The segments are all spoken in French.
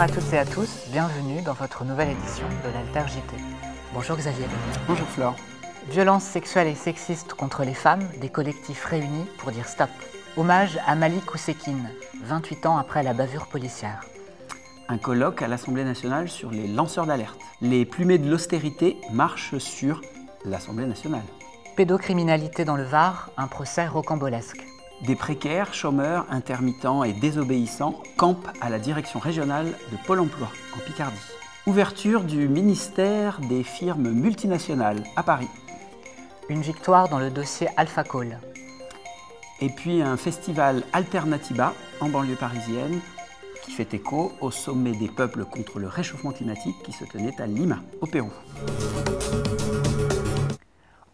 Bonjour à toutes et à tous, bienvenue dans votre nouvelle édition de l'AlterJT. Bonjour Xavier. Bonjour Flore. Violences sexuelles et sexistes contre les femmes, des collectifs réunis pour dire stop. Hommage à Malik Oussekine, 28 ans après la bavure policière. Un colloque à l'Assemblée nationale sur les lanceurs d'alerte. Les plumées de l'austérité marchent sur l'Assemblée nationale. Pédocriminalité dans le Var, un procès rocambolesque. Des précaires, chômeurs, intermittents et désobéissants campent à la direction régionale de Pôle emploi, en Picardie. Ouverture du ministère des firmes multinationales à Paris. Une victoire dans le dossier Alpha Coal. Et puis un festival Alternatiba, en banlieue parisienne, qui fait écho au sommet des peuples contre le réchauffement climatique qui se tenait à Lima, au Pérou.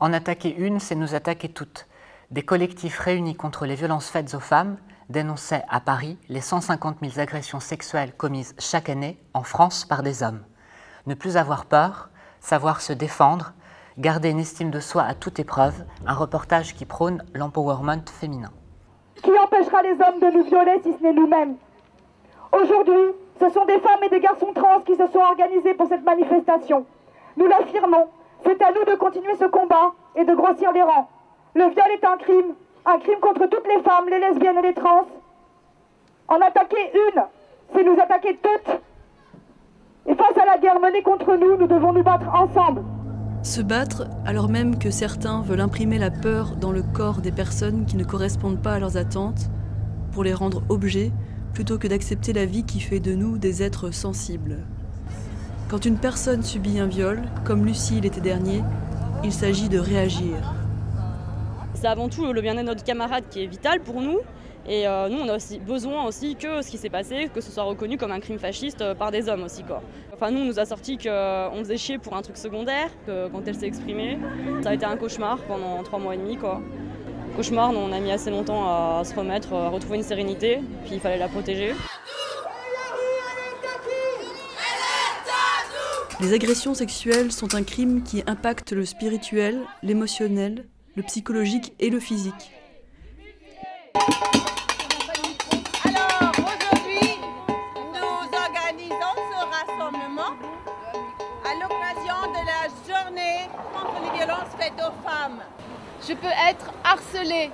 En attaquer une, c'est nous attaquer toutes. Des collectifs réunis contre les violences faites aux femmes dénonçaient à Paris les 150 000 agressions sexuelles commises chaque année en France par des hommes. Ne plus avoir peur, savoir se défendre, garder une estime de soi à toute épreuve, un reportage qui prône l'empowerment féminin. Qui empêchera les hommes de nous violer si ce n'est nous-mêmes? Aujourd'hui, ce sont des femmes et des garçons trans qui se sont organisés pour cette manifestation. Nous l'affirmons, c'est à nous de continuer ce combat et de grossir les rangs. Le viol est un crime contre toutes les femmes, les lesbiennes et les trans. En attaquer une, c'est nous attaquer toutes. Et face à la guerre menée contre nous, nous devons nous battre ensemble. Se battre, alors même que certains veulent imprimer la peur dans le corps des personnes qui ne correspondent pas à leurs attentes, pour les rendre objets, plutôt que d'accepter la vie qui fait de nous des êtres sensibles. Quand une personne subit un viol, comme Lucie l'été dernier, il s'agit de réagir. C'est avant tout le bien-être de notre camarade qui est vital pour nous. Et nous, on a aussi besoin aussi que ce qui s'est passé, que ce soit reconnu comme un crime fasciste par des hommes aussi, quoi. Enfin, nous, on nous a sorti qu'on faisait chier pour un truc secondaire, que quand elle s'est exprimée, ça a été un cauchemar pendant 3 mois et demi, quoi. Cauchemar, on a mis assez longtemps à se remettre, à retrouver une sérénité, puis il fallait la protéger. Les agressions sexuelles sont un crime qui impacte le spirituel, l'émotionnel, le psychologique et le physique. Alors aujourd'hui, nous organisons ce rassemblement à l'occasion de la journée contre les violences faites aux femmes. Je peux être harcelée,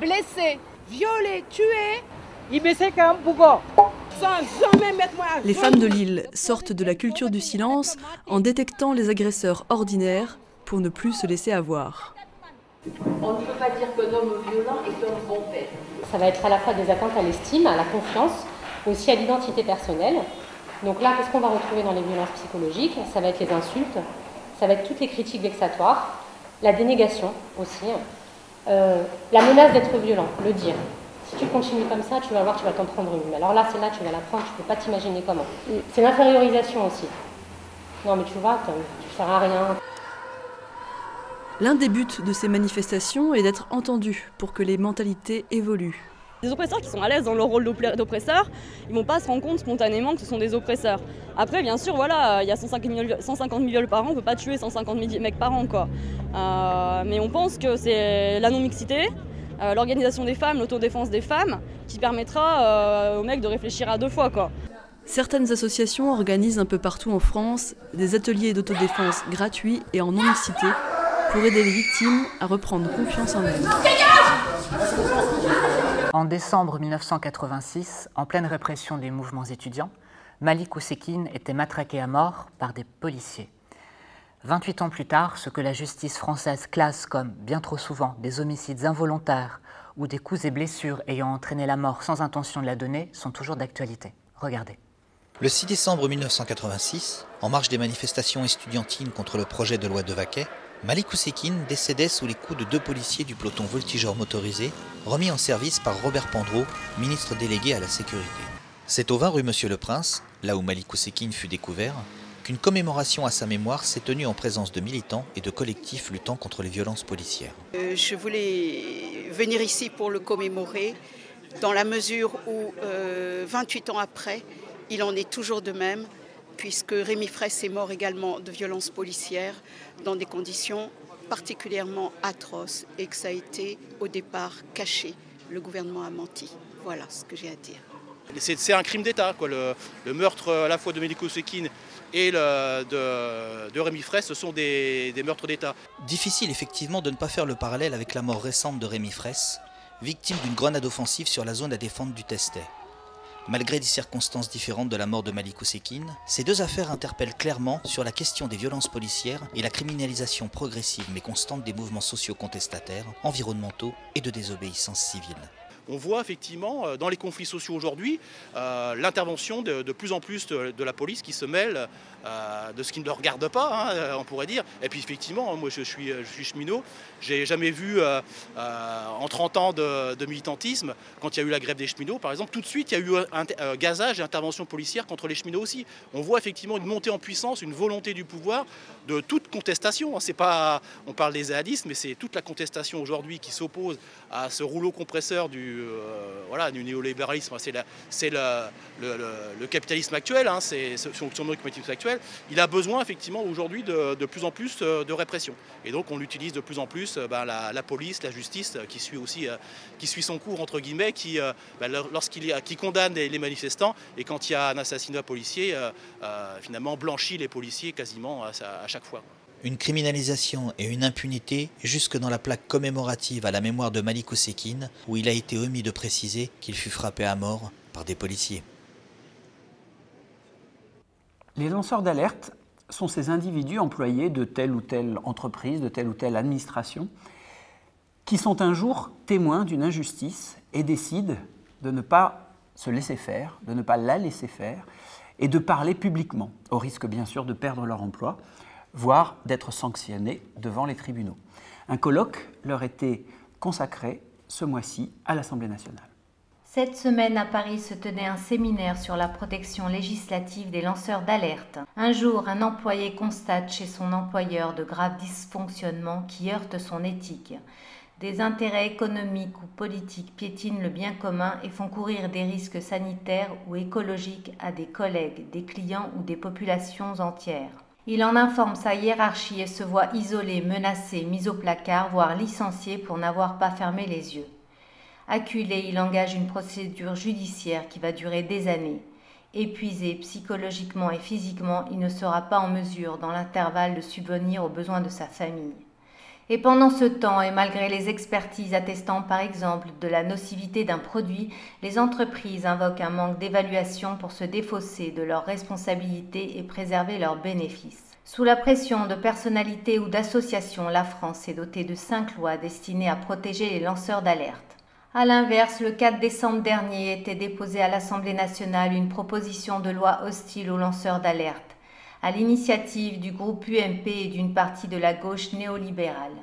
blessée, violée, tuée. Les femmes de Lille sortent de la culture du silence en détectant les agresseurs ordinaires pour ne plus se laisser avoir. On ne peut pas dire qu'un homme violent est un bon père. Ça va être à la fois des attentes à l'estime, à la confiance, mais aussi à l'identité personnelle. Donc là, qu'est-ce qu'on va retrouver dans les violences psychologiques? Ça va être les insultes, ça va être toutes les critiques vexatoires, la dénégation aussi, la menace d'être violent, le dire. Si tu continues comme ça, tu vas voir, tu vas t'en prendre une. Alors là, c'est là, tu vas la prendre, tu ne peux pas t'imaginer comment. C'est l'infériorisation aussi. Non mais tu vois, tu ne seras à rien. L'un des buts de ces manifestations est d'être entendu pour que les mentalités évoluent. Les oppresseurs qui sont à l'aise dans leur rôle d'oppresseur, ils ne vont pas se rendre compte spontanément que ce sont des oppresseurs. Après, bien sûr, voilà, il y a 150 000 viols par an, on ne peut pas tuer 150 000 mecs par an, quoi. Mais on pense que c'est la non-mixité, l'organisation des femmes, l'autodéfense des femmes, qui permettra aux mecs de réfléchir à 2 fois, quoi. Certaines associations organisent un peu partout en France des ateliers d'autodéfense gratuits et en non-mixité, pour aider les victimes à reprendre confiance en elles. En décembre 1986, en pleine répression des mouvements étudiants, Malik Oussekine était matraqué à mort par des policiers. 28 ans plus tard, ce que la justice française classe comme, bien trop souvent, des homicides involontaires ou des coups et blessures ayant entraîné la mort sans intention de la donner sont toujours d'actualité. Regardez. Le 6 décembre 1986, en marge des manifestations estudiantines contre le projet de loi Devaquet, Malik Oussekine décédait sous les coups de 2 policiers du peloton voltigeur motorisé, remis en service par Robert Pandreau, ministre délégué à la sécurité. C'est au 20 rue Monsieur le Prince, là où Malik Oussekine fut découvert, qu'une commémoration à sa mémoire s'est tenue en présence de militants et de collectifs luttant contre les violences policières. Je voulais venir ici pour le commémorer, dans la mesure où 28 ans après, il en est toujours de même, puisque Rémi Fraisse est mort également de violences policières dans des conditions particulièrement atroces et que ça a été au départ caché. Le gouvernement a menti. Voilà ce que j'ai à dire. C'est un crime d'État, le meurtre à la fois de Malik Oussekine et de Rémi Fraisse, ce sont des meurtres d'État. Difficile effectivement de ne pas faire le parallèle avec la mort récente de Rémi Fraisse, victime d'une grenade offensive sur la zone à défendre du Testet. Malgré des circonstances différentes de la mort de Malik Oussekine, ces deux affaires interpellent clairement sur la question des violences policières et la criminalisation progressive mais constante des mouvements sociaux contestataires, environnementaux et de désobéissance civile. On voit effectivement dans les conflits sociaux aujourd'hui l'intervention de plus en plus de la police qui se mêle de ce qui ne leur regarde pas, hein, on pourrait dire. Et puis effectivement, moi je suis cheminot, j'ai jamais vu en 30 ans de militantisme, quand il y a eu la grève des cheminots par exemple, tout de suite il y a eu un gazage et intervention policière contre les cheminots aussi. On voit effectivement une montée en puissance, une volonté du pouvoir de toute contestation. C'est pas, on parle des zadistes, mais c'est toute la contestation aujourd'hui qui s'oppose à ce rouleau compresseur du néolibéralisme, c'est le capitalisme actuel, hein, c'est son mécanisme actuel, il a besoin effectivement aujourd'hui de plus en plus de répression. Et donc on utilise de plus en plus la police, la justice qui suit aussi, qui suit son cours entre guillemets, qui condamne les manifestants et quand il y a un assassinat policier, finalement blanchit les policiers quasiment à chaque fois. Une criminalisation et une impunité jusque dans la plaque commémorative à la mémoire de Malik Oussekine, où il a été omis de préciser qu'il fut frappé à mort par des policiers. Les lanceurs d'alerte sont ces individus employés de telle ou telle entreprise, de telle ou telle administration, qui sont un jour témoins d'une injustice et décident de ne pas se laisser faire, de ne pas la laisser faire, et de parler publiquement, au risque bien sûr de perdre leur emploi, voire d'être sanctionnés devant les tribunaux. Un colloque leur était consacré ce mois-ci à l'Assemblée nationale. Cette semaine à Paris se tenait un séminaire sur la protection législative des lanceurs d'alerte. Un jour, un employé constate chez son employeur de graves dysfonctionnements qui heurtent son éthique. Des intérêts économiques ou politiques piétinent le bien commun et font courir des risques sanitaires ou écologiques à des collègues, des clients ou des populations entières. Il en informe sa hiérarchie et se voit isolé, menacé, mis au placard, voire licencié pour n'avoir pas fermé les yeux. Acculé, il engage une procédure judiciaire qui va durer des années. Épuisé psychologiquement et physiquement, il ne sera pas en mesure, dans l'intervalle, de subvenir aux besoins de sa famille. Et pendant ce temps, et malgré les expertises attestant par exemple de la nocivité d'un produit, les entreprises invoquent un manque d'évaluation pour se défausser de leurs responsabilités et préserver leurs bénéfices. Sous la pression de personnalités ou d'associations, la France est dotée de 5 lois destinées à protéger les lanceurs d'alerte. A l'inverse, le 4 décembre dernier était déposée à l'Assemblée nationale une proposition de loi hostile aux lanceurs d'alerte, à l'initiative du groupe UMP et d'une partie de la gauche néolibérale.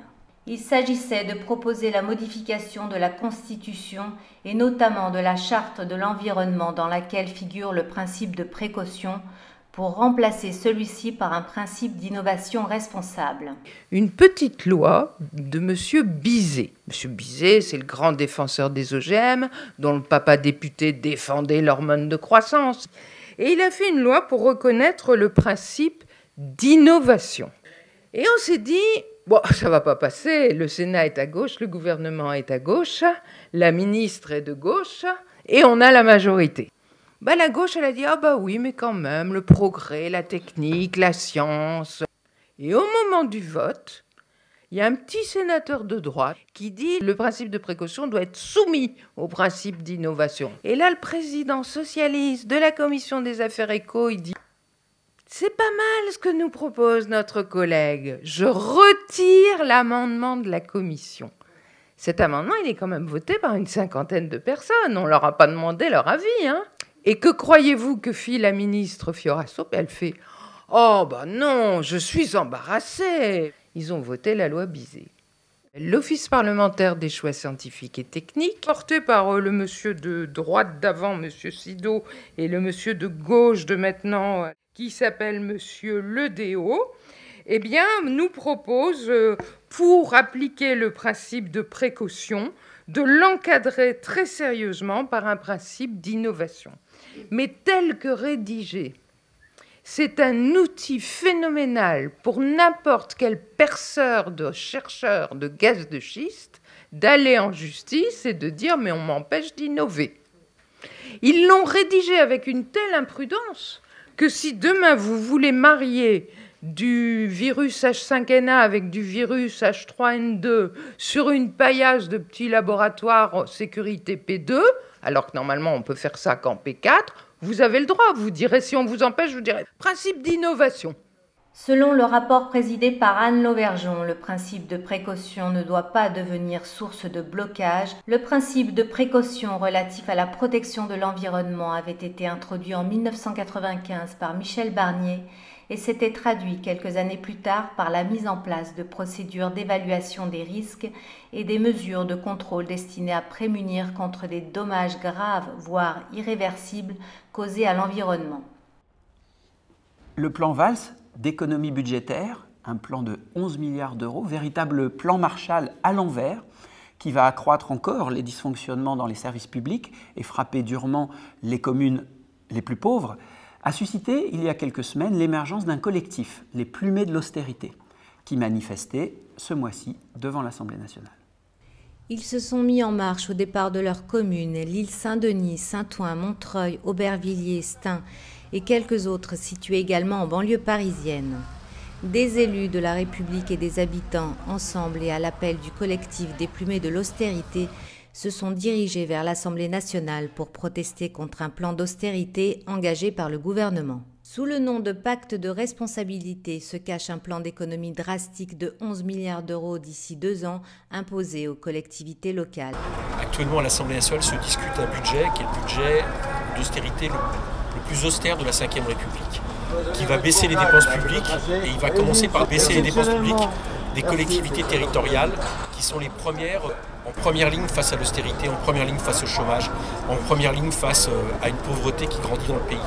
Il s'agissait de proposer la modification de la Constitution et notamment de la Charte de l'environnement dans laquelle figure le principe de précaution pour remplacer celui-ci par un principe d'innovation responsable. Une petite loi de M. Bizet. M. Bizet, c'est le grand défenseur des OGM, dont le papa député défendait l'hormone de croissance. Et il a fait une loi pour reconnaître le principe d'innovation. Et on s'est dit, bon, ça ne va pas passer, le Sénat est à gauche, le gouvernement est à gauche, la ministre est de gauche, et on a la majorité. Ben, la gauche, elle a dit, ah bah oui, mais quand même, le progrès, la technique, la science. Et au moment du vote, il y a un petit sénateur de droite qui dit le principe de précaution doit être soumis au principe d'innovation. Et là, le président socialiste de la commission des affaires éco, il dit « C'est pas mal ce que nous propose notre collègue. Je retire l'amendement de la commission. » Cet amendement, il est quand même voté par une cinquantaine de personnes. On ne leur a pas demandé leur avis. Hein. Et que croyez-vous que fit la ministre Fioraso? Elle fait « Oh ben non, je suis embarrassée !» Ils ont voté la loi Bizet. L'Office parlementaire des choix scientifiques et techniques, porté par le monsieur de droite d'avant, monsieur Sido, et le monsieur de gauche de maintenant, qui s'appelle monsieur Ledeo, eh bien, nous propose, pour appliquer le principe de précaution, de l'encadrer très sérieusement par un principe d'innovation. Mais tel que rédigé, c'est un outil phénoménal pour n'importe quel perceur de chercheur de gaz de schiste d'aller en justice et de dire « mais on m'empêche d'innover ». Ils l'ont rédigé avec une telle imprudence que si demain vous voulez marier du virus H5N1 avec du virus H3N2 sur une paillasse de petits laboratoires sécurité P2, alors que normalement on peut faire ça qu'en P4, vous avez le droit. Vous direz, si on vous empêche, vous direz principe d'innovation. Selon le rapport présidé par Anne Lauvergeon, le principe de précaution ne doit pas devenir source de blocage. Le principe de précaution relatif à la protection de l'environnement avait été introduit en 1995 par Michel Barnier et s'était traduit quelques années plus tard par la mise en place de procédures d'évaluation des risques et des mesures de contrôle destinées à prémunir contre des dommages graves, voire irréversibles, causés à l'environnement. Le plan Valls d'économie budgétaire, un plan de 11 milliards d'euros, véritable plan Marshall à l'envers, qui va accroître encore les dysfonctionnements dans les services publics et frapper durement les communes les plus pauvres, a suscité, il y a quelques semaines, l'émergence d'un collectif, les plumés de l'austérité, qui manifestait ce mois-ci devant l'Assemblée nationale. Ils se sont mis en marche au départ de leurs communes, l'île Saint-Denis, Saint-Ouen, Montreuil, Aubervilliers, Stains et quelques autres situés également en banlieue parisienne. Des élus de la République et des habitants, ensemble et à l'appel du collectif des plumés de l'austérité, se sont dirigés vers l'Assemblée nationale pour protester contre un plan d'austérité engagé par le gouvernement. Sous le nom de pacte de responsabilité se cache un plan d'économie drastique de 11 milliards d'euros d'ici 2 ans imposé aux collectivités locales. Actuellement, à l'Assemblée nationale se discute un budget qui est le budget d'austérité le plus austère de la Ve République, qui va baisser les dépenses publiques, et il va commencer par baisser les dépenses publiques des collectivités territoriales qui sont les premières, en première ligne face à l'austérité, en première ligne face au chômage, en première ligne face à une pauvreté qui grandit dans le pays.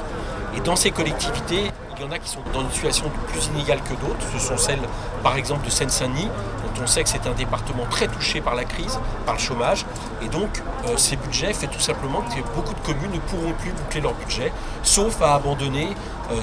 Et dans ces collectivités, il y en a qui sont dans une situation plus inégale que d'autres. Ce sont celles, par exemple, de Seine-Saint-Denis, dont on sait que c'est un département très touché par la crise, par le chômage. Et donc, ces budgets font tout simplement que beaucoup de communes ne pourront plus boucler leur budget, sauf à abandonner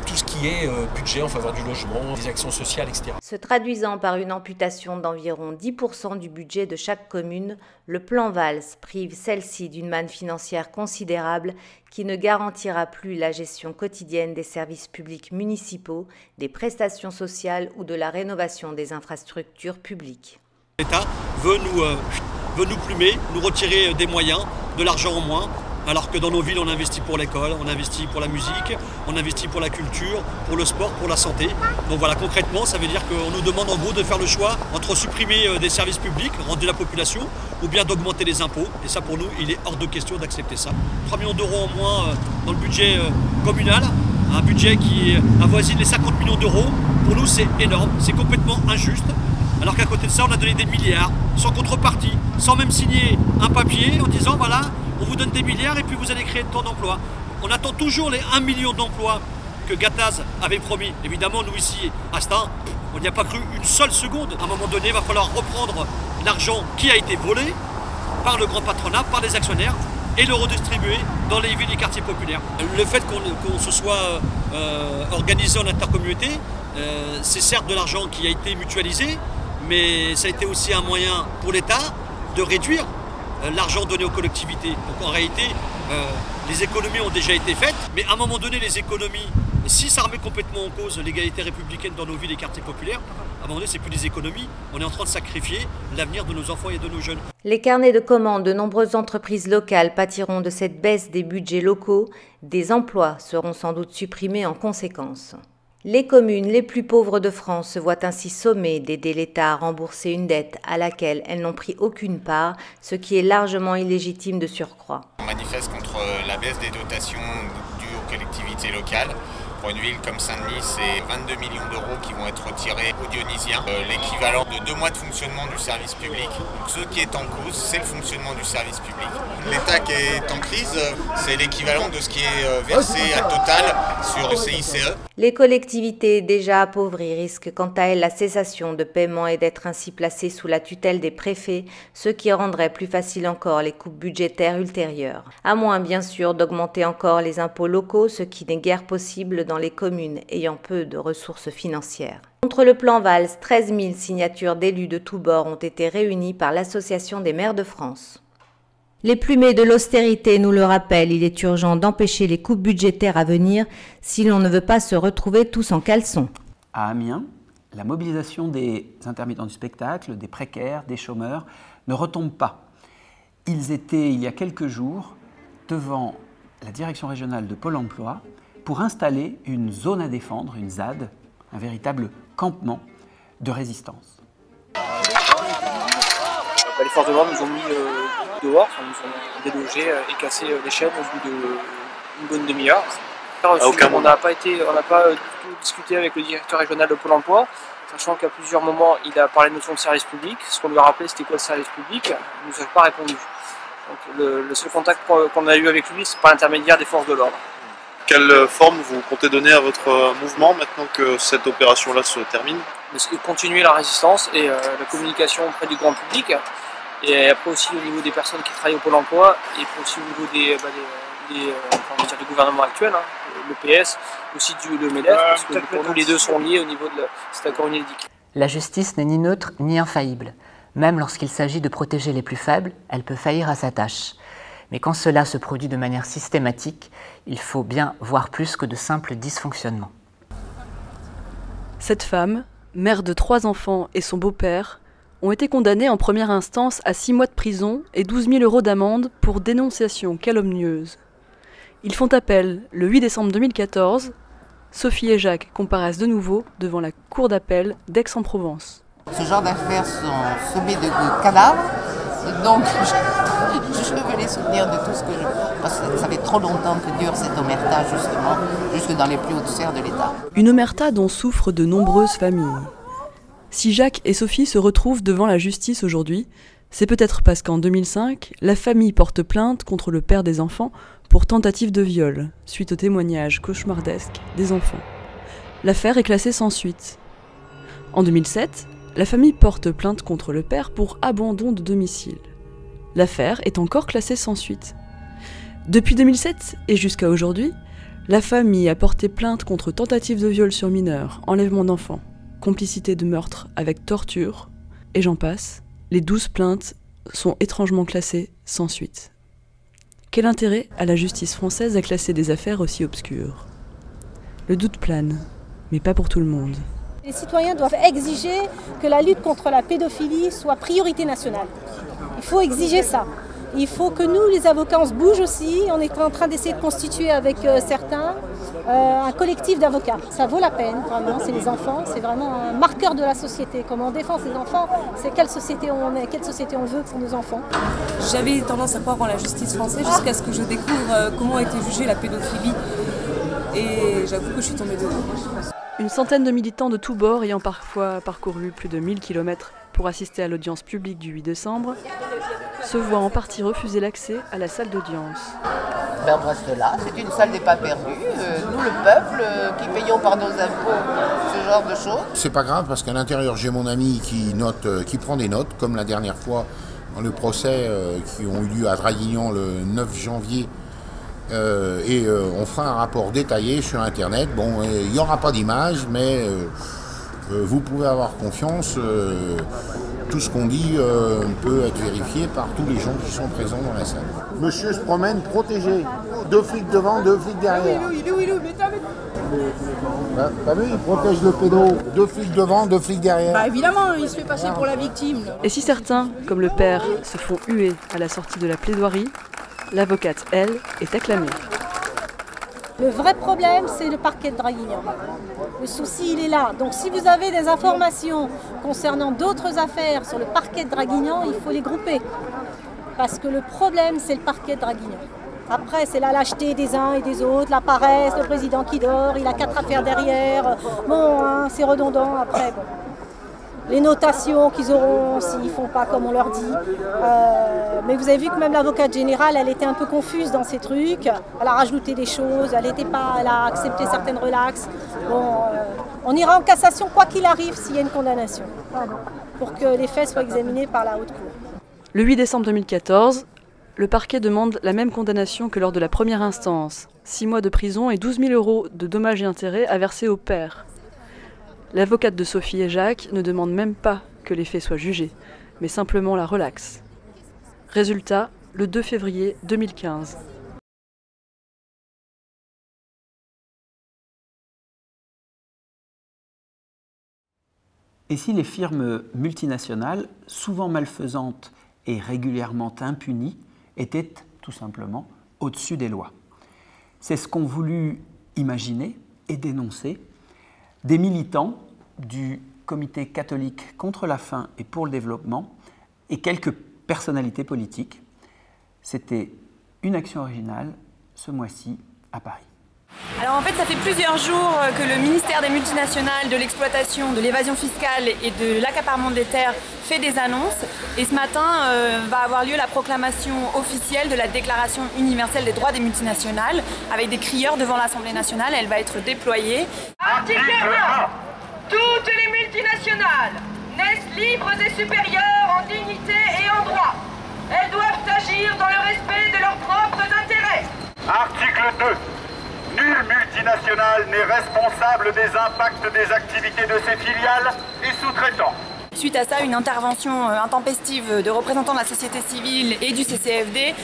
tout ce qui est budget en faveur du logement, des actions sociales, etc. Se traduisant par une amputation d'environ 10% du budget de chaque commune, le plan Valls prive celle-ci d'une manne financière considérable qui ne garantira plus la gestion quotidienne des services publics municipaux, des prestations sociales ou de la rénovation des infrastructures publiques. L'État veut nous plumer, nous retirer des moyens, de l'argent en moins, alors que dans nos villes on investit pour l'école, on investit pour la musique, on investit pour la culture, pour le sport, pour la santé. Donc voilà, concrètement ça veut dire qu'on nous demande en gros de faire le choix entre supprimer des services publics, rendre la population, ou bien d'augmenter les impôts. Et ça pour nous, il est hors de question d'accepter ça. 3 millions d'euros en moins dans le budget communal, un budget qui avoisine les 50 millions d'euros, pour nous c'est énorme, c'est complètement injuste. Alors qu'à côté de ça, on a donné des milliards, sans contrepartie, sans même signer un papier en disant voilà, on vous donne des milliards et puis vous allez créer tant d'emplois. On attend toujours les 1 million d'emplois que Gattaz avait promis. Évidemment, nous ici, à Stains, on n'y a pas cru une seule seconde. À un moment donné, il va falloir reprendre l'argent qui a été volé par le grand patronat, par les actionnaires, et le redistribuer dans les villes et quartiers populaires. Le fait qu'on se soit organisé en intercommunauté, c'est certes de l'argent qui a été mutualisé, mais ça a été aussi un moyen pour l'État de réduire l'argent donné aux collectivités. Donc en réalité, les économies ont déjà été faites, mais à un moment donné, les économies, si ça remet complètement en cause l'égalité républicaine dans nos villes et quartiers populaires, à un moment donné, ce n'est plus des économies, on est en train de sacrifier l'avenir de nos enfants et de nos jeunes. Les carnets de commandes de nombreuses entreprises locales pâtiront de cette baisse des budgets locaux, des emplois seront sans doute supprimés en conséquence. Les communes les plus pauvres de France se voient ainsi sommées d'aider l'État à rembourser une dette à laquelle elles n'ont pris aucune part, ce qui est largement illégitime de surcroît. On manifeste contre la baisse des dotations dues aux collectivités locales. Pour une ville comme Saint-Denis, c'est 22 millions d'euros qui vont être retirés aux Dionysiens, l'équivalent de 2 mois de fonctionnement du service public. Donc ce qui est en cause, c'est le fonctionnement du service public. L'État qui est en crise, c'est l'équivalent de ce qui est versé à Total sur le CICE. Les collectivités déjà appauvries risquent quant à elles la cessation de paiement et d'être ainsi placées sous la tutelle des préfets, ce qui rendrait plus facile encore les coupes budgétaires ultérieures. À moins bien sûr d'augmenter encore les impôts locaux, ce qui n'est guère possible dans les communes ayant peu de ressources financières. Contre le plan Valls, 13 000 signatures d'élus de tous bords ont été réunies par l'Association des maires de France. Les plumées de l'austérité nous le rappellent, il est urgent d'empêcher les coupes budgétaires à venir si l'on ne veut pas se retrouver tous en caleçon. À Amiens, la mobilisation des intermittents du spectacle, des précaires, des chômeurs ne retombe pas. Ils étaient, il y a quelques jours, devant la direction régionale de Pôle emploi pour installer une zone à défendre, une ZAD, un véritable campement de résistance. Les forces de l'ordre nous ont mis dehors, nous ont délogés et cassé les chaînes au bout d'une bonne demi-heure. On n'a pas du tout discuté avec le directeur régional de Pôle emploi, sachant qu'à plusieurs moments, il a parlé de notion de service public. Ce qu'on lui a rappelé, c'était quoi le service public? Il ne nous a pas répondu. Donc, le seul contact qu'on a eu avec lui, c'est par l'intermédiaire des forces de l'ordre. Quelle forme vous comptez donner à votre mouvement maintenant que cette opération-là se termine? Continuer la résistance et la communication auprès du grand public, et après aussi au niveau des personnes qui travaillent au Pôle emploi, et après aussi au niveau du gouvernement actuel, hein, le PS, aussi le MEDEF, parce que pour nous les deux sont liés au niveau de cet accord unilatéral. La justice n'est ni neutre ni infaillible. Même lorsqu'il s'agit de protéger les plus faibles, elle peut faillir à sa tâche. Mais quand cela se produit de manière systématique, il faut bien voir plus que de simples dysfonctionnements. Cette femme, mère de 3 enfants et son beau-père, ont été condamnés en première instance à 6 mois de prison et 12 000 € d'amende pour dénonciation calomnieuse. Ils font appel le 8 décembre 2014. Sophie et Jacques comparaissent de nouveau devant la cour d'appel d'Aix-en-Provence. Ce genre d'affaires sont sommées de cadavres, donc je veux les soutenir de tout ce que je... Parce que ça fait trop longtemps que dure cette omerta, justement, jusque dans les plus hautes sphères de l'État. Une omerta dont souffrent de nombreuses familles. Si Jacques et Sophie se retrouvent devant la justice aujourd'hui, c'est peut-être parce qu'en 2005, la famille porte plainte contre le père des enfants pour tentative de viol, suite au témoignage cauchemardesque des enfants. L'affaire est classée sans suite. En 2007, la famille porte plainte contre le père pour abandon de domicile. L'affaire est encore classée sans suite. Depuis 2007 et jusqu'à aujourd'hui, la famille a porté plainte contre tentative de viol sur mineur, enlèvement d'enfants, complicité de meurtre avec torture, et j'en passe. Les 12 plaintes sont étrangement classées sans suite. Quel intérêt a la justice française à classer des affaires aussi obscures? Le doute plane, mais pas pour tout le monde. Les citoyens doivent exiger que la lutte contre la pédophilie soit priorité nationale. Il faut exiger ça. Il faut que nous, les avocats, on se bouge aussi. On est en train d'essayer de constituer avec certains un collectif d'avocats. Ça vaut la peine, vraiment. C'est les enfants, c'est vraiment un marqueur de la société. Comment on défend ses enfants, c'est quelle société on est, quelle société on veut pour nos enfants. J'avais tendance à croire en la justice française jusqu'à ce que je découvre comment a été jugée la pédophilie. Et j'avoue que je suis tombée dedans. Une centaine de militants de tous bords ayant parfois parcouru plus de 1000 km pour assister à l'audience publique du 8 décembre, se voient en partie refuser l'accès à la salle d'audience. Ben on reste là, c'est une salle des pas perdus. Nous, le peuple, qui payons par nos impôts ce genre de choses. C'est pas grave parce qu'à l'intérieur, j'ai mon ami qui prend des notes, comme la dernière fois dans le procès qui ont eu lieu à Draguignan le 9 janvier. On fera un rapport détaillé sur Internet. Bon, il n'y aura pas d'image, mais vous pouvez avoir confiance. Tout ce qu'on dit peut être vérifié par tous les gens qui sont présents dans la salle. Monsieur se promène protégé. 2 flics devant, 2 flics derrière. T'as vu, il protège le pédo. 2 flics devant, 2 flics derrière. Bah évidemment, il se fait passer pour la victime. Et si certains, comme le père, se font huer à la sortie de la plaidoirie, l'avocate, elle, est acclamée. Le vrai problème, c'est le parquet de Draguignan. Le souci, il est là. Donc si vous avez des informations concernant d'autres affaires sur le parquet de Draguignan, il faut les grouper. Parce que le problème, c'est le parquet de Draguignan. Après, c'est la lâcheté des uns et des autres, la paresse, le président qui dort, il a 4 affaires derrière. Bon, hein, c'est redondant après. Bon. Les notations qu'ils auront s'ils ne font pas comme on leur dit. Mais vous avez vu que même l'avocate générale, elle était un peu confuse dans ces trucs. Elle a rajouté des choses, elle a accepté certaines relaxes. Bon, on ira en cassation quoi qu'il arrive s'il y a une condamnation, pour que les faits soient examinés par la haute cour. Le 8 décembre 2014, le parquet demande la même condamnation que lors de la première instance. 6 mois de prison et 12 000 € de dommages et intérêts à verser au père. L'avocate de Sophie et Jacques ne demande même pas que les faits soient jugés, mais simplement la relaxe. Résultat, le 2 février 2015. Et si les firmes multinationales, souvent malfaisantes et régulièrement impunies, étaient tout simplement au-dessus des lois? C'est ce qu'ont voulu imaginer et dénoncer des militants du Comité catholique contre la faim et pour le développement et quelques personnalités politiques. C'était une action originale, ce mois-ci, à Paris. Alors en fait, ça fait plusieurs jours que le ministère des multinationales, de l'exploitation, de l'évasion fiscale et de l'accaparement des terres fait des annonces. Et ce matin va avoir lieu la proclamation officielle de la Déclaration universelle des droits des multinationales avec des crieurs devant l'Assemblée nationale. Elle va être déployée. Article 1. Toutes les multinationales naissent libres et supérieures en dignité et en droit. Elles doivent agir dans le respect de leurs propres intérêts. Article 2. Nulle multinationale n'est responsable des impacts des activités de ses filiales et sous-traitants. Suite à ça, une intervention intempestive de représentants de la société civile et du CCFD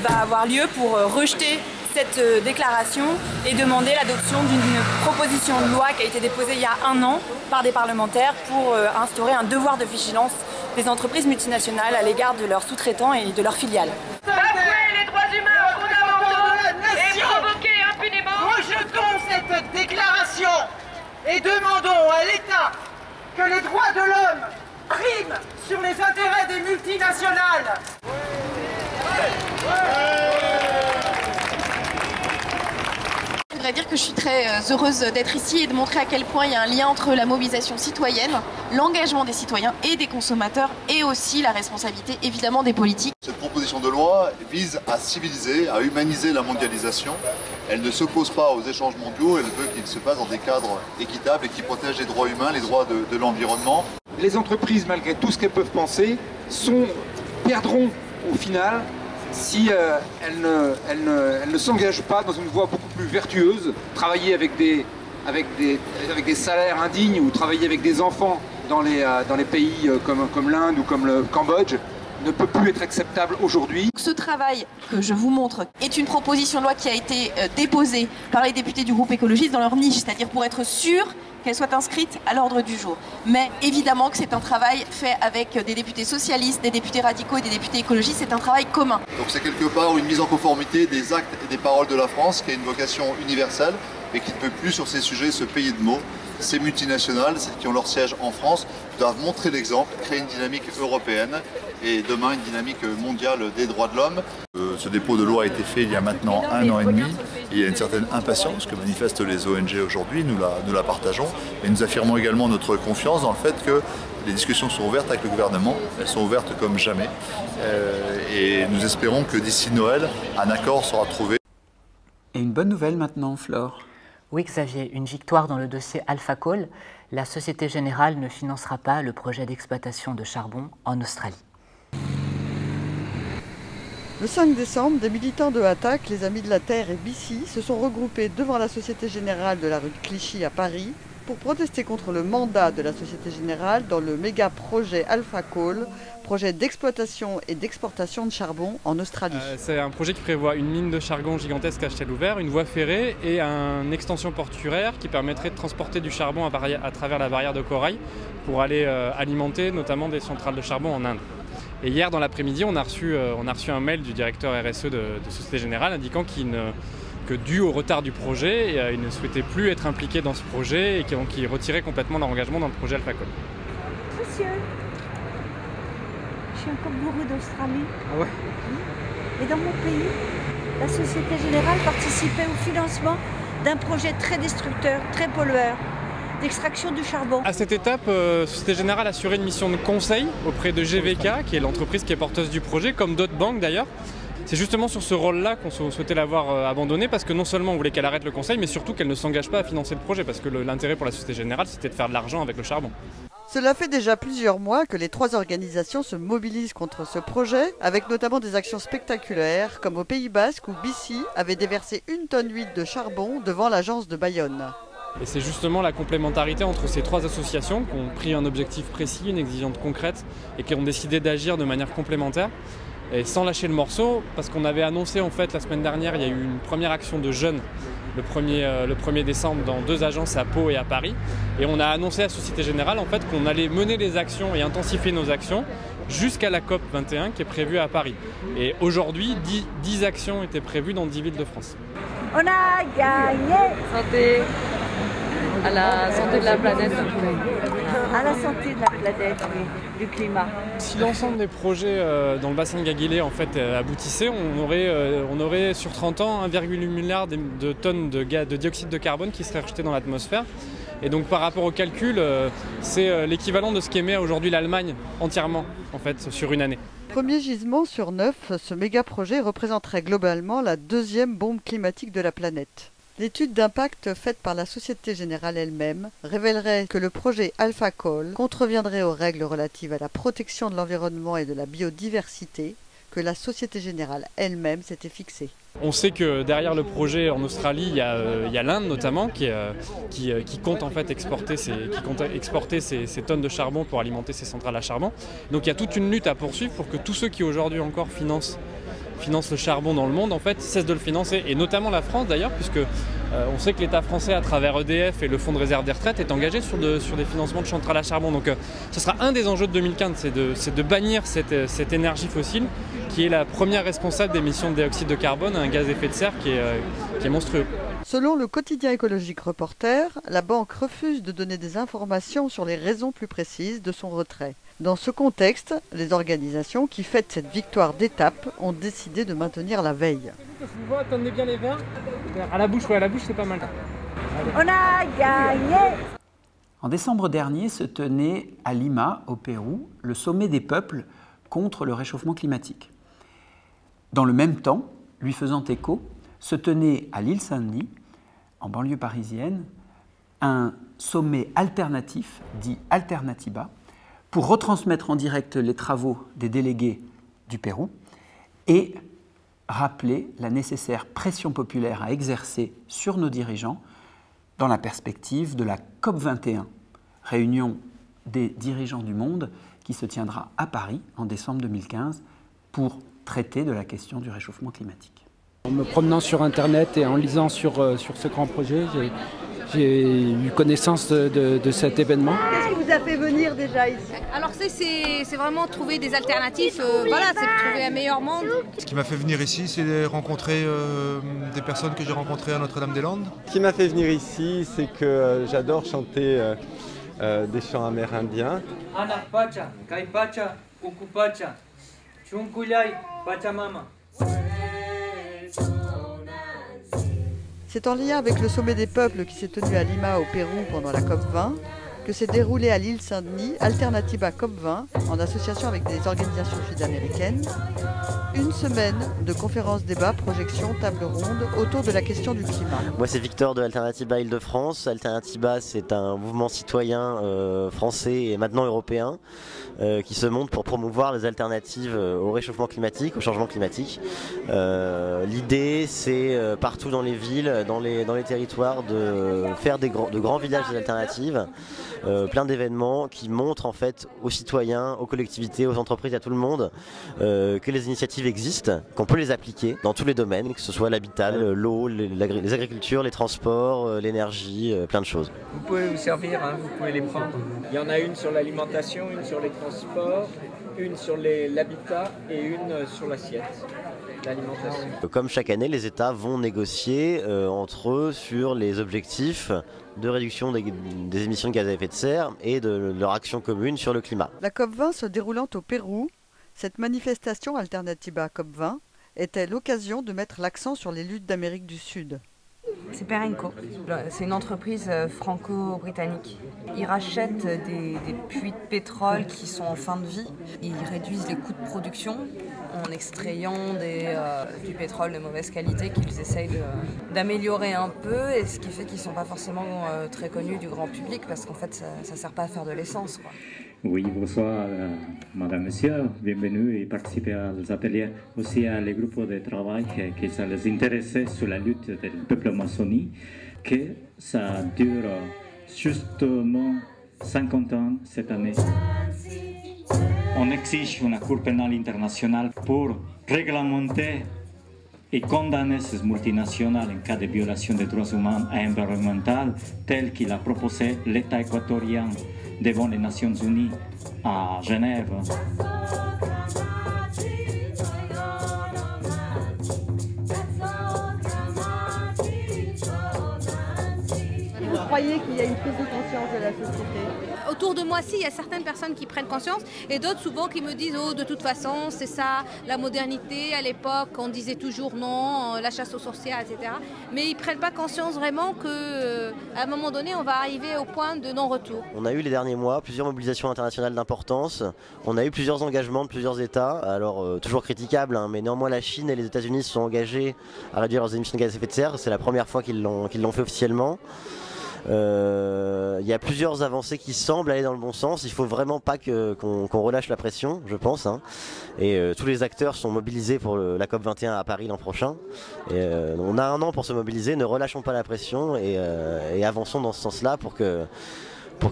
va avoir lieu pour rejeter cette déclaration et demander l'adoption d'une proposition de loi qui a été déposée il y a un an par des parlementaires pour instaurer un devoir de vigilance des entreprises multinationales à l'égard de leurs sous-traitants et de leurs filiales. Bafouer les droits humains fondamentaux et provoquer impunément. Rejetons cette déclaration et demandons à l'État que les droits de l'homme priment sur les intérêts des multinationales. Ouais. Je voudrais dire que je suis très heureuse d'être ici et de montrer à quel point il y a un lien entre la mobilisation citoyenne, l'engagement des citoyens et des consommateurs et aussi la responsabilité évidemment des politiques. Cette proposition de loi vise à civiliser, à humaniser la mondialisation. Elle ne s'oppose pas aux échanges mondiaux, elle veut qu'ils se passent dans des cadres équitables et qui protègent les droits humains, les droits de l'environnement. Les entreprises, malgré tout ce qu'elles peuvent penser, perdront au final si elles ne s'engagent pas dans une voie beaucoup plus vertueuse, travailler avec des salaires indignes ou travailler avec des enfants dans les pays comme l'Inde ou comme le Cambodge, ne peut plus être acceptable aujourd'hui. Ce travail que je vous montre est une proposition de loi qui a été déposée par les députés du groupe écologiste dans leur niche, c'est-à-dire pour être sûr qu'elle soit inscrite à l'ordre du jour. Mais évidemment que c'est un travail fait avec des députés socialistes, des députés radicaux et des députés écologistes, c'est un travail commun. Donc c'est quelque part une mise en conformité des actes et des paroles de la France qui a une vocation universelle et qui ne peut plus sur ces sujets se payer de mots. Ces multinationales, celles qui ont leur siège en France, doivent montrer l'exemple, créer une dynamique européenne et demain une dynamique mondiale des droits de l'homme. Ce dépôt de loi a été fait il y a maintenant un an et demi. Il y a une certaine impatience que manifestent les ONG aujourd'hui, nous la partageons. Et nous affirmons également notre confiance dans le fait que les discussions sont ouvertes avec le gouvernement, elles sont ouvertes comme jamais. Et nous espérons que d'ici Noël, un accord sera trouvé. Et une bonne nouvelle maintenant, Flore. Oui, Xavier, une victoire dans le dossier Alpha Coal. La Société Générale ne financera pas le projet d'exploitation de charbon en Australie. Le 5 décembre, des militants de Attac, les Amis de la Terre et Bici se sont regroupés devant la Société Générale de la rue Clichy à Paris pour protester contre le mandat de la Société Générale dans le méga projet Alpha Coal, projet d'exploitation et d'exportation de charbon en Australie. C'est un projet qui prévoit une mine de charbon gigantesque à échelle ouverte, une voie ferrée et une extension portuaire qui permettrait de transporter du charbon à travers la barrière de corail pour aller alimenter notamment des centrales de charbon en Inde. Et hier dans l'après-midi, on a reçu un mail du directeur RSE de Société Générale indiquant que dû au retard du projet, il ne souhaitait plus être impliqué dans ce projet et qu'il retirait complètement leur engagement dans le projet Alpha Coal. Monsieur, je suis encore bourré d'Australie. Ah ouais? Et dans mon pays, la Société Générale participait au financement d'un projet très destructeur, très pollueur, d'extraction du charbon. À cette étape, Société Générale assurait une mission de conseil auprès de GVK, qui est l'entreprise qui est porteuse du projet, comme d'autres banques d'ailleurs. C'est justement sur ce rôle-là qu'on souhaitait l'avoir abandonnée, parce que non seulement on voulait qu'elle arrête le conseil, mais surtout qu'elle ne s'engage pas à financer le projet, parce que l'intérêt pour la Société Générale, c'était de faire de l'argent avec le charbon. Cela fait déjà plusieurs mois que les trois organisations se mobilisent contre ce projet, avec notamment des actions spectaculaires, comme au Pays Basque où Bici avait déversé 1,8 tonne de charbon devant l'agence de Bayonne. Et c'est justement la complémentarité entre ces trois associations qui ont pris un objectif précis, une exigeante concrète et qui ont décidé d'agir de manière complémentaire Et sans lâcher le morceau, parce qu'on avait annoncé en fait la semaine dernière, il y a eu une première action de jeunes le 1er décembre dans deux agences à Pau et à Paris. Et on a annoncé à Société Générale en fait qu'on allait mener les actions et intensifier nos actions jusqu'à la COP21 qui est prévue à Paris. Et aujourd'hui, 10 actions étaient prévues dans 10 villes de France. On a gagné. Santé à la santé de la planète. À la santé de la planète, oui, du climat. Si l'ensemble des projets dans le bassin de Guaguilé en fait, aboutissait, on aurait sur 30 ans 1,8 milliard de tonnes de dioxyde de carbone qui seraient rejetées dans l'atmosphère. Et donc par rapport au calcul, c'est l'équivalent de ce qu'émet aujourd'hui l'Allemagne entièrement en fait, sur une année. Premier gisement sur 9, ce méga projet représenterait globalement la deuxième bombe climatique de la planète. L'étude d'impact faite par la Société Générale elle-même révélerait que le projet Alpha Coal contreviendrait aux règles relatives à la protection de l'environnement et de la biodiversité que la Société Générale elle-même s'était fixée. On sait que derrière le projet en Australie, il y a l'Inde notamment qui compte en fait exporter ces tonnes de charbon pour alimenter ses centrales à charbon. Donc il y a toute une lutte à poursuivre pour que tous ceux qui aujourd'hui encore financent le charbon dans le monde, en fait, cesse de le financer. Et notamment la France d'ailleurs, puisque on sait que l'État français, à travers EDF et le Fonds de réserve des retraites, est engagé sur des financements de centrales à charbon. Donc ce sera un des enjeux de 2015, c'est de bannir cette énergie fossile qui est la première responsable d'émissions de dioxyde de carbone, un gaz à effet de serre qui est monstrueux. Selon le quotidien écologique Reporter, la banque refuse de donner des informations sur les raisons plus précises de son retrait. Dans ce contexte, les organisations qui fêtent cette victoire d'étape ont décidé de maintenir la veille. Attendez bien les verres. À la bouche, c'est pas mal. On a gagné. En décembre dernier se tenait à Lima, au Pérou, le sommet des peuples contre le réchauffement climatique. Dans le même temps, lui faisant écho, se tenait à l'île Saint-Denis, en banlieue parisienne, un sommet alternatif, dit Alternatiba, pour retransmettre en direct les travaux des délégués du Pérou et rappeler la nécessaire pression populaire à exercer sur nos dirigeants dans la perspective de la COP21, réunion des dirigeants du monde qui se tiendra à Paris en décembre 2015 pour traiter de la question du réchauffement climatique. En me promenant sur Internet et en lisant sur ce grand projet, j'ai eu connaissance de cet événement. A fait venir déjà ici. Alors c'est vraiment trouver des alternatives, voilà, c'est trouver un meilleur monde. Ce qui m'a fait venir ici, c'est rencontrer des personnes que j'ai rencontrées à Notre-Dame-des-Landes. Ce qui m'a fait venir ici, c'est que j'adore chanter des chants amérindiens. Anapacha, Kaipacha, Ukupacha, Chunkulai, Pachamama. C'est en lien avec le sommet des peuples qui s'est tenu à Lima au Pérou pendant la COP20 que s'est déroulé à l'île Saint-Denis Alternatiba COP20 en association avec des organisations sud-américaines. Une semaine de conférences, débats, projections, tables rondes autour de la question du climat. Moi c'est Victor de Alternatiba Île-de-France. Alternatiba c'est un mouvement citoyen français et maintenant européen qui se monte pour promouvoir les alternatives au réchauffement climatique, au changement climatique. L'idée c'est partout dans les villes, dans les territoires de faire de grands villages des alternatives. Plein d'événements qui montrent en fait aux citoyens, aux collectivités, aux entreprises, à tout le monde que les initiatives existent, qu'on peut les appliquer dans tous les domaines, que ce soit l'habitat, l'eau, les agricultures, les transports, l'énergie, plein de choses. Vous pouvez vous servir, hein, vous pouvez les prendre. Il y en a une sur l'alimentation, une sur les transports, une sur l'habitat et une sur l'assiette. Comme chaque année, les États vont négocier entre eux sur les objectifs de réduction des émissions de gaz à effet de serre et de leur action commune sur le climat. La COP20 se déroulant au Pérou, cette manifestation Alternatiba COP20 était l'occasion de mettre l'accent sur les luttes d'Amérique du Sud. C'est Perenco, c'est une entreprise franco-britannique. Ils rachètent des puits de pétrole qui sont en fin de vie. Ils réduisent les coûts de production en extrayant du pétrole de mauvaise qualité qu'ils essayent d'améliorer un peu, et ce qui fait qu'ils ne sont pas forcément très connus du grand public parce qu'en fait ça ne sert pas à faire de l'essence, quoi. Oui, bonsoir madame, monsieur, bienvenue et participez aux ateliers, aussi à les groupes de travail qui sont les intéressés sur la lutte du peuple amazonie, que ça dure justement 50 ans cette année. on exige une Cour pénale internationale pour réglementer et condamner ces multinationales en cas de violation des droits humains et environnementaux, tel qu'il a proposé l'État équatorien devant les Nations Unies à Genève. Vous croyez qu'il y a une prise de conscience de la société? Autour de moi, si, il y a certaines personnes qui prennent conscience et d'autres souvent qui me disent « Oh, de toute façon, c'est ça, la modernité, à l'époque, on disait toujours non, la chasse aux sorcières, etc. » Mais ils ne prennent pas conscience vraiment qu'à un moment donné, on va arriver au point de non-retour. On a eu les derniers mois plusieurs mobilisations internationales d'importance, on a eu plusieurs engagements de plusieurs États, alors toujours critiquables, hein, mais néanmoins la Chine et les États-Unis se sont engagés à réduire leurs émissions de gaz à effet de serre, c'est la première fois qu'ils l'ont fait officiellement. Il y a plusieurs avancées qui semblent aller dans le bon sens. Il faut vraiment pas qu'on relâche la pression, je pense, hein. Et tous les acteurs sont mobilisés pour la COP21 à Paris l'an prochain. Et, on a un an pour se mobiliser, ne relâchons pas la pression et avançons dans ce sens-là pour que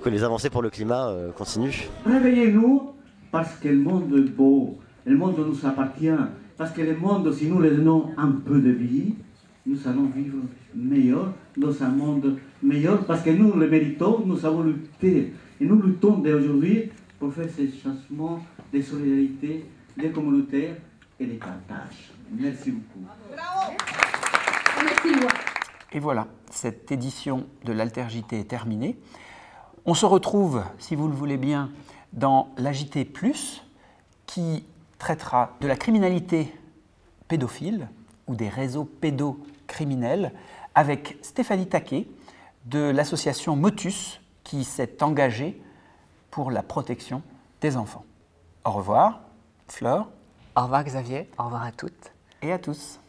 les avancées pour le climat continuent. Réveillez-nous parce que le monde est beau, le monde nous appartient, parce que le monde, si nous le donnons un peu de vie, nous allons vivre meilleur dans un monde meilleur parce que nous le méritons, nous avons lutté. Et nous luttons dès aujourd'hui pour faire ce changement de solidarité, de communautaire et de partage. Merci beaucoup. Bravo. Merci. Et voilà, cette édition de l'AlterJT est terminée. On se retrouve, si vous le voulez bien, dans l'AJT+, qui traitera de la criminalité pédophile ou des réseaux pédocriminels, avec Stéphanie Taquet de l'association Motus qui s'est engagée pour la protection des enfants. Au revoir, Flore. Au revoir, Xavier. Au revoir à toutes. Et à tous.